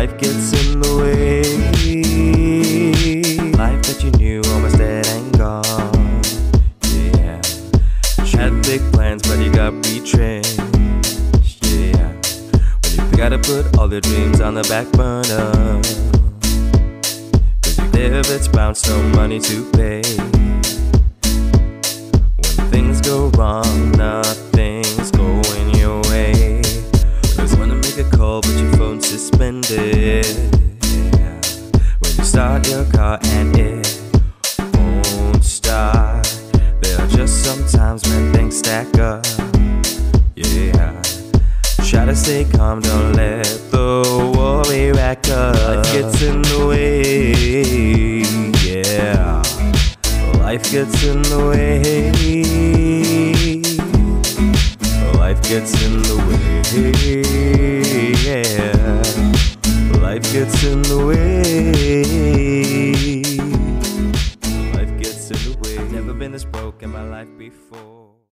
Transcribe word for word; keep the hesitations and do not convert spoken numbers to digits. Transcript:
Life gets in the way. Life that you knew almost dead and gone. Yeah. Had big plans, but you got betrayed. Yeah. When you gotta put all your dreams on the back burner. Cause you live, it's bounced, no money to pay. When things go wrong, nothing's going your way. Always wanna make a call, but your phone's suspended. Yeah. When you start your car and it won't start. There are just some times when things stack up. Yeah. Try to stay calm, don't let the worry rack up. Life gets in the way. Yeah. Life gets in the way. Life gets in the way. Yeah. Life gets in the way. Life gets in the way. I've never been this broke in my life before.